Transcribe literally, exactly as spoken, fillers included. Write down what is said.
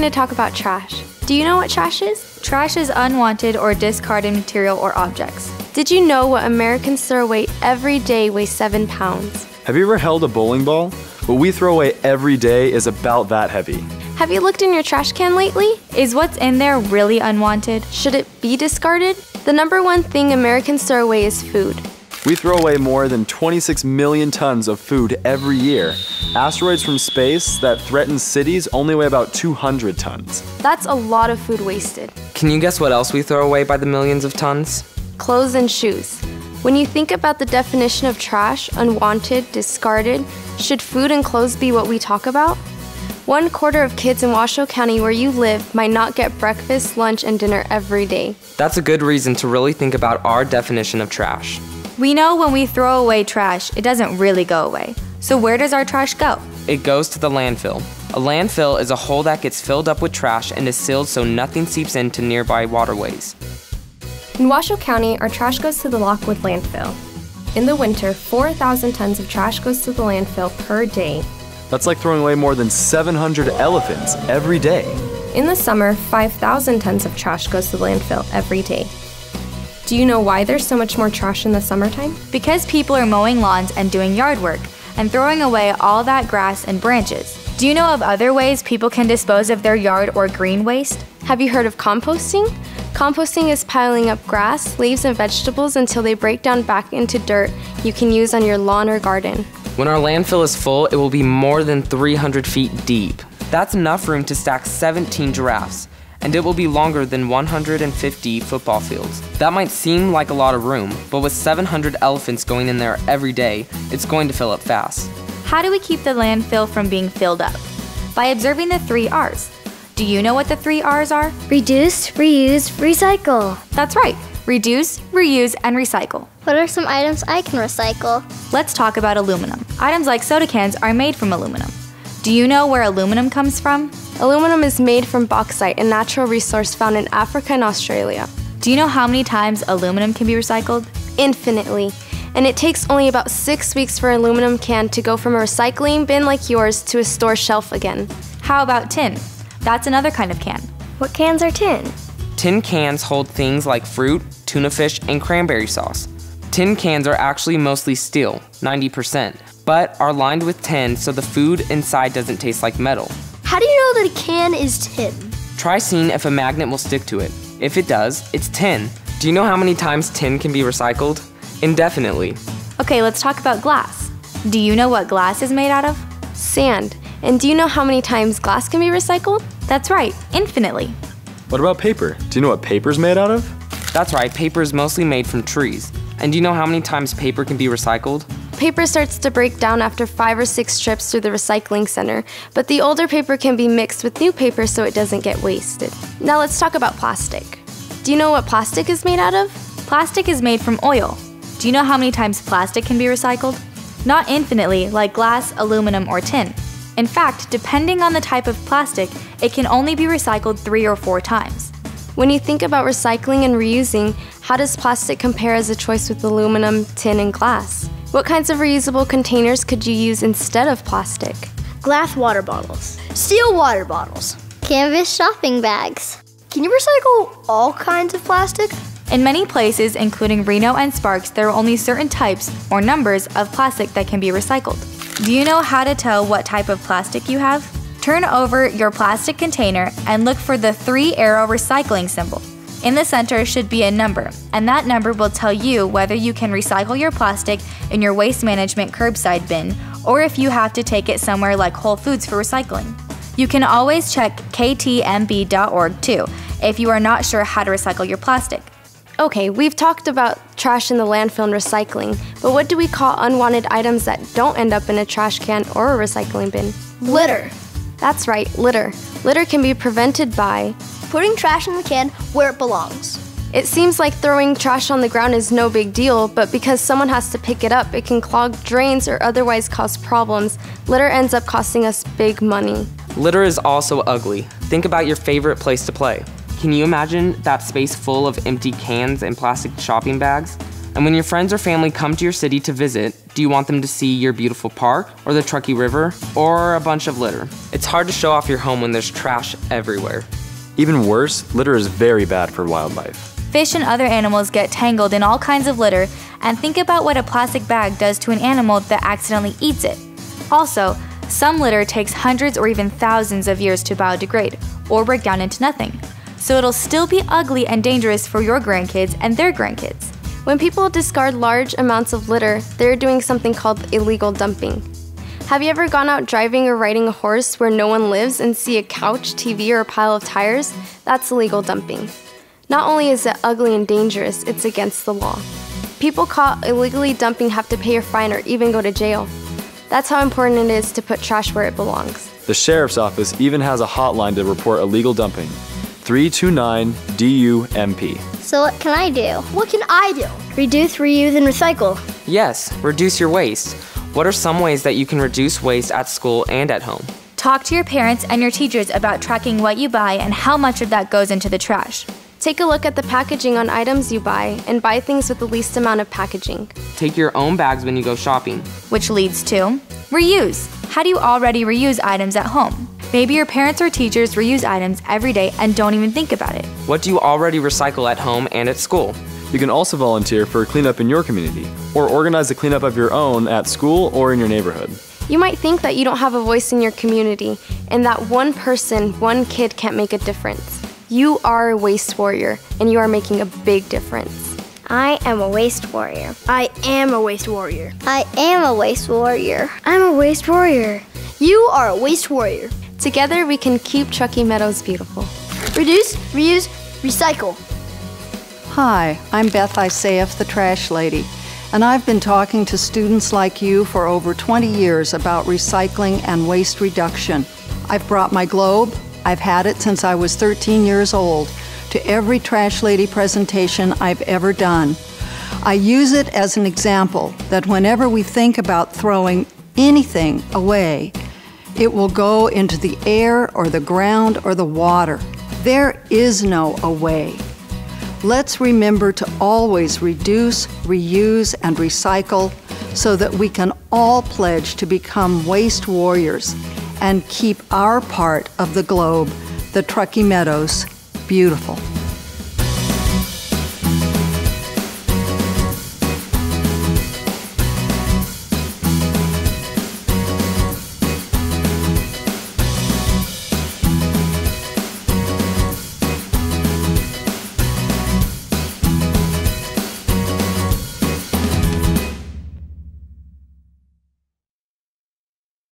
going to talk about trash. Do you know what trash is? Trash is unwanted or discarded material or objects. Did you know what Americans throw away every day weighs seven pounds? Have you ever held a bowling ball? What we throw away every day is about that heavy. Have you looked in your trash can lately? Is what's in there really unwanted? Should it be discarded? The number one thing Americans throw away is food. We throw away more than twenty-six million tons of food every year. Asteroids from space that threaten cities only weigh about two hundred tons. That's a lot of food wasted. Can you guess what else we throw away by the millions of tons? Clothes and shoes. When you think about the definition of trash, unwanted, discarded, should food and clothes be what we talk about? One quarter of kids in Washoe County, where you live, might not get breakfast, lunch, and dinner every day. That's a good reason to really think about our definition of trash. We know when we throw away trash, it doesn't really go away. So where does our trash go? It goes to the landfill. A landfill is a hole that gets filled up with trash and is sealed so nothing seeps into nearby waterways. In Washoe County, our trash goes to the Lockwood landfill. In the winter, four thousand tons of trash goes to the landfill per day. That's like throwing away more than seven hundred elephants every day. In the summer, five thousand tons of trash goes to the landfill every day. Do you know why there's so much more trash in the summertime? Because people are mowing lawns and doing yard work and throwing away all that grass and branches. Do you know of other ways people can dispose of their yard or green waste? Have you heard of composting? Composting is piling up grass, leaves, and vegetables until they break down back into dirt you can use on your lawn or garden. When our landfill is full, it will be more than three hundred feet deep. That's enough room to stack seventeen giraffes, and it will be longer than one hundred fifty football fields. That might seem like a lot of room, but with seven hundred elephants going in there every day, it's going to fill up fast. How do we keep the landfill from being filled up? By observing the three R's. Do you know what the three R's are? Reduce, reuse, recycle. That's right. Reduce, reuse, and recycle. What are some items I can recycle? Let's talk about aluminum. Items like soda cans are made from aluminum. Do you know where aluminum comes from? Aluminum is made from bauxite, a natural resource found in Africa and Australia. Do you know how many times aluminum can be recycled? Infinitely. And it takes only about six weeks for an aluminum can to go from a recycling bin like yours to a store shelf again. How about tin? That's another kind of can. What cans are tin? Tin cans hold things like fruit, tuna fish, and cranberry sauce. Tin cans are actually mostly steel, ninety percent, but are lined with tin so the food inside doesn't taste like metal. How do you know that a can is tin? Try seeing if a magnet will stick to it. If it does, it's tin. Do you know how many times tin can be recycled? Indefinitely. Okay, let's talk about glass. Do you know what glass is made out of? Sand. And do you know how many times glass can be recycled? That's right, infinitely. What about paper? Do you know what paper's made out of? That's right, paper is mostly made from trees. And do you know how many times paper can be recycled? Paper starts to break down after five or six trips through the recycling center, but the older paper can be mixed with new paper so it doesn't get wasted. Now let's talk about plastic. Do you know what plastic is made out of? Plastic is made from oil. Do you know how many times plastic can be recycled? Not infinitely, like glass, aluminum, or tin. In fact, depending on the type of plastic, it can only be recycled three or four times. When you think about recycling and reusing, how does plastic compare as a choice with aluminum, tin, and glass? What kinds of reusable containers could you use instead of plastic? Glass water bottles, steel water bottles, canvas shopping bags. Can you recycle all kinds of plastic? In many places, including Reno and Sparks, there are only certain types or numbers of plastic that can be recycled. Do you know how to tell what type of plastic you have? Turn over your plastic container and look for the three arrow recycling symbol. In the center should be a number, and that number will tell you whether you can recycle your plastic in your waste management curbside bin or if you have to take it somewhere like Whole Foods for recycling. You can always check k t m b dot org too if you are not sure how to recycle your plastic. Okay, we've talked about trash in the landfill and recycling, but what do we call unwanted items that don't end up in a trash can or a recycling bin? Litter. That's right, litter. Litter can be prevented by putting trash in the can where it belongs. It seems like throwing trash on the ground is no big deal, but because someone has to pick it up, it can clog drains or otherwise cause problems. Litter ends up costing us big money. Litter is also ugly. Think about your favorite place to play. Can you imagine that space full of empty cans and plastic shopping bags? And when your friends or family come to your city to visit, do you want them to see your beautiful park, or the Truckee River, or a bunch of litter? It's hard to show off your home when there's trash everywhere. Even worse, litter is very bad for wildlife. Fish and other animals get tangled in all kinds of litter, and think about what a plastic bag does to an animal that accidentally eats it. Also, some litter takes hundreds or even thousands of years to biodegrade, or break down into nothing. So it'll still be ugly and dangerous for your grandkids and their grandkids. When people discard large amounts of litter, they're doing something called illegal dumping. Have you ever gone out driving or riding a horse where no one lives and see a couch, T V, or a pile of tires? That's illegal dumping. Not only is it ugly and dangerous, it's against the law. People caught illegally dumping have to pay a fine or even go to jail. That's how important it is to put trash where it belongs. The sheriff's office even has a hotline to report illegal dumping. three two nine D U M P. So what can I do? What can I do? Reduce, reuse, and recycle. Yes, reduce your waste. What are some ways that you can reduce waste at school and at home? Talk to your parents and your teachers about tracking what you buy and how much of that goes into the trash. Take a look at the packaging on items you buy, and buy things with the least amount of packaging. Take your own bags when you go shopping. Which leads to reuse. How do you already reuse items at home? Maybe your parents or teachers reuse items every day and don't even think about it. What do you already recycle at home and at school? You can also volunteer for a cleanup in your community, or organize a cleanup of your own at school or in your neighborhood. You might think that you don't have a voice in your community, and that one person, one kid can't make a difference. You are a waste warrior, and you are making a big difference. I am a waste warrior. I am a waste warrior. I am a waste warrior. I'm a waste warrior. You are a waste warrior. Together we can keep Truckee Meadows beautiful. Reduce, reuse, recycle. Hi, I'm Beth Isayef, the Trash Lady, and I've been talking to students like you for over twenty years about recycling and waste reduction. I've brought my globe. I've had it since I was thirteen years old, to every Trash Lady presentation I've ever done. I use it as an example that whenever we think about throwing anything away, it will go into the air or the ground or the water. There is no away. Let's remember to always reduce, reuse, and recycle so that we can all pledge to become waste warriors and keep our part of the globe, the Truckee Meadows, beautiful.